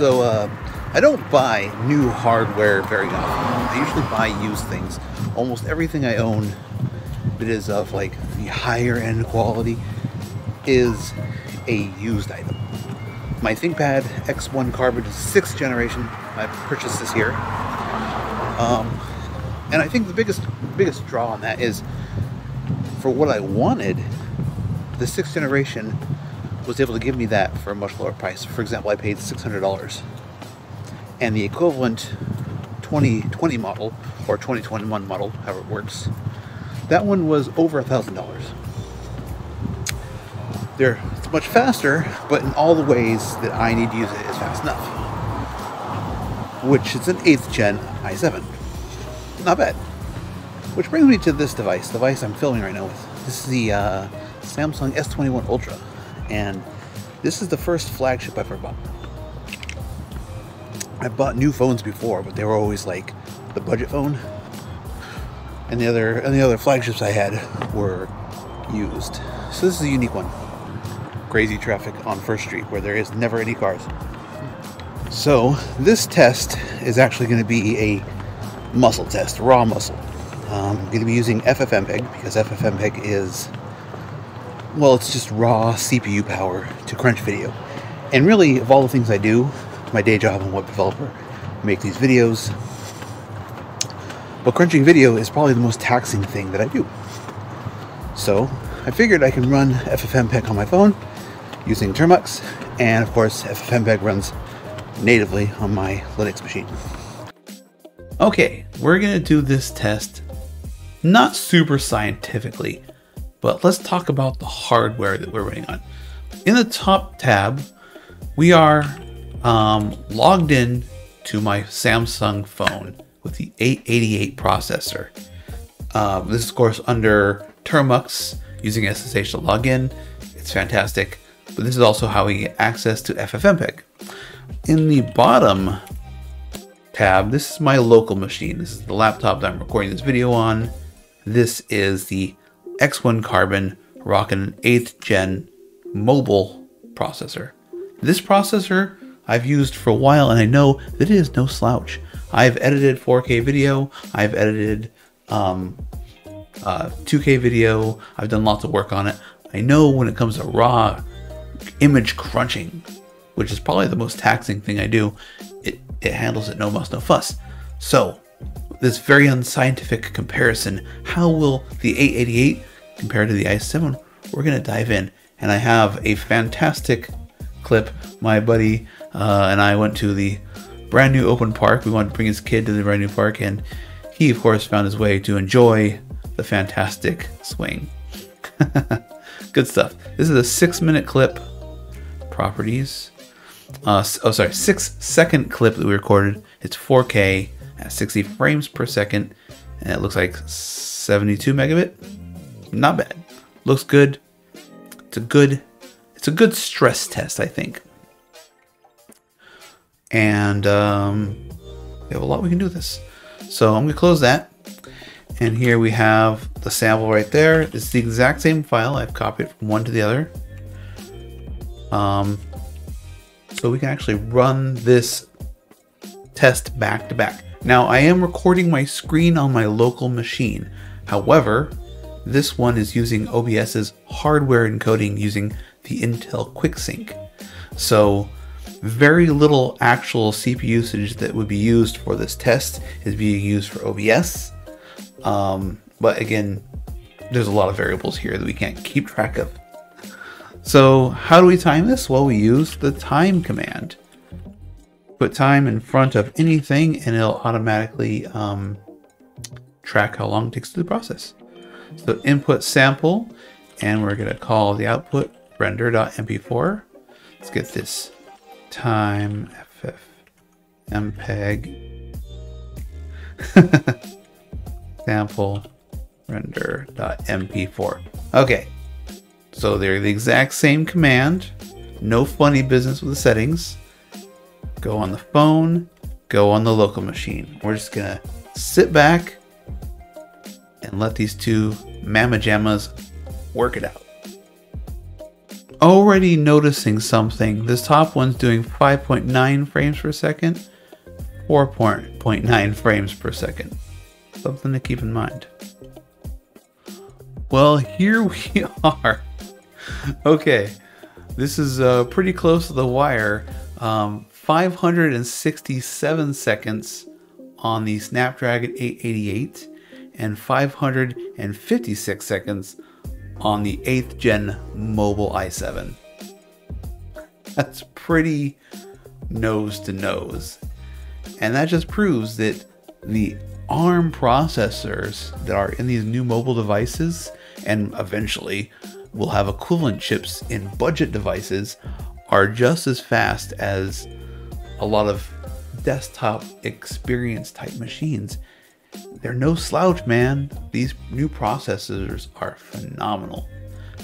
So I don't buy new hardware very often. I usually buy used things. Almost everything I own that is of like the higher end quality is a used item. My ThinkPad X1 Carbon is 6th generation. I purchased this here. And I think the biggest draw on that is, for what I wanted, the 6th generation was able to give me that for a much lower price. For example, I paid $600. And the equivalent 2020 model, or 2021 model, however it works, that one was over $1,000. It's much faster, but in all the ways that I need to use it is fast enough. Which is an 8th gen i7. Not bad. Which brings me to this device, the device I'm filming right now with. This is the Samsung S21 Ultra. And this is the first flagship I've ever bought. I've bought new phones before, but they were always like the budget phone. And the other flagships I had were used. So this is a unique one. Crazy traffic on 1st Street where there is never any cars. So this test is actually going to be a muscle test, raw muscle. I'm going to be using FFmpeg because FFmpeg is, well, it's just raw CPU power to crunch video. And really, of all the things I do, my day job and web developer, make these videos. But crunching video is probably the most taxing thing that I do. So I figured I can run FFmpeg on my phone using Termux, and of course FFmpeg runs natively on my Linux machine. Okay, we're gonna do this test not super scientifically, but let's talk about the hardware that we're running on. In the top tab, we are logged in to my Samsung phone with the 888 processor. This is of course under Termux, using SSH to log in. It's fantastic, but this is also how we get access to FFmpeg. In the bottom tab, this is my local machine. This is the laptop that I'm recording this video on. This is the X1 Carbon rockin' 8th gen mobile processor. This processor I've used for a while, and I know that it is no slouch. I've edited 4K video, I've edited 2K video, I've done lots of work on it. I know when it comes to raw image crunching, which is probably the most taxing thing I do, it handles it no muss, no fuss. So this very unscientific comparison, how will the 888 compare to the i7? We're gonna dive in, and I have a fantastic clip. My buddy and I went to the brand new open park. We wanted to bring his kid to the brand new park, and he of course found his way to enjoy the fantastic swing. Good stuff. This is a 6-minute clip. Properties. 6-second clip that we recorded. It's 4K at 60 frames per second, and it looks like 72 megabit. Not bad. Looks good. It's a good stress test, I think. And we have a lot we can do with this. So I'm gonna close that. And here we have the sample right there. It's the exact same file. I've copied from one to the other. So we can actually run this test back to back. Now I am recording my screen on my local machine. However, this one is using OBS's hardware encoding using the Intel QuickSync. So very little actual CPU usage that would be used for this test is being used for OBS. But again, there's a lot of variables here that we can't keep track of. So how do we time this? Well, we use the time command. Put time in front of anything and it'll automatically track how long it takes to do the process. So input sample, and we're gonna call the output render.mp4. Let's get this time FFmpeg. Sample render.mp4. Okay, so they're the exact same command. No funny business with the settings. Go on the phone, go on the local machine. We're just gonna sit back and let these two mamma jammas work it out. already noticing something. This top one's doing 5.9 frames per second, 4.9 frames per second. Something to keep in mind. Well, here we are. Okay, this is pretty close to the wire. 567 seconds on the Snapdragon 888 and 556 seconds on the 8th gen mobile i7. That's pretty nose to nose. And that just proves that the ARM processors that are in these new mobile devices, and eventually will have equivalent chips in budget devices, are just as fast as a lot of desktop experience type machines. They're no slouch, man. These new processors are phenomenal.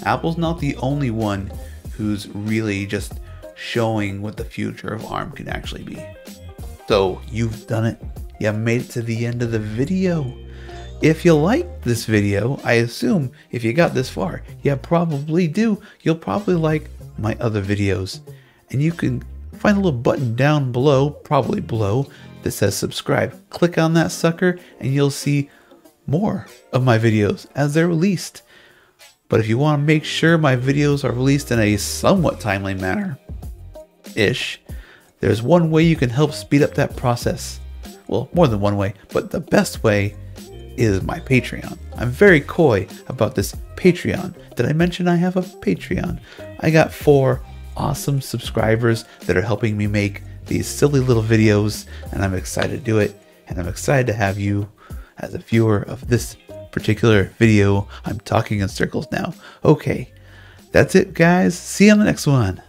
Apple's not the only one who's really just showing what the future of ARM can actually be. So you've done it. You made it to the end of the video. If you liked this video, I assume if you got this far, you probably do. You'll probably like my other videos. And you can find a little button down below, probably below, that says subscribe. Click on that sucker and you'll see more of my videos as they're released. But if you want to make sure my videos are released in a somewhat timely manner, ish, there's one way you can help speed up that process. Well, more than one way, but the best way is my Patreon. I'm very coy about this Patreon. Did I mention I have a Patreon? I got 4 awesome subscribers that are helping me make these silly little videos, and I'm excited to do it, and I'm excited to have you as a viewer of this particular video. I'm talking in circles now. Okay, that's it, guys. See you on the next one.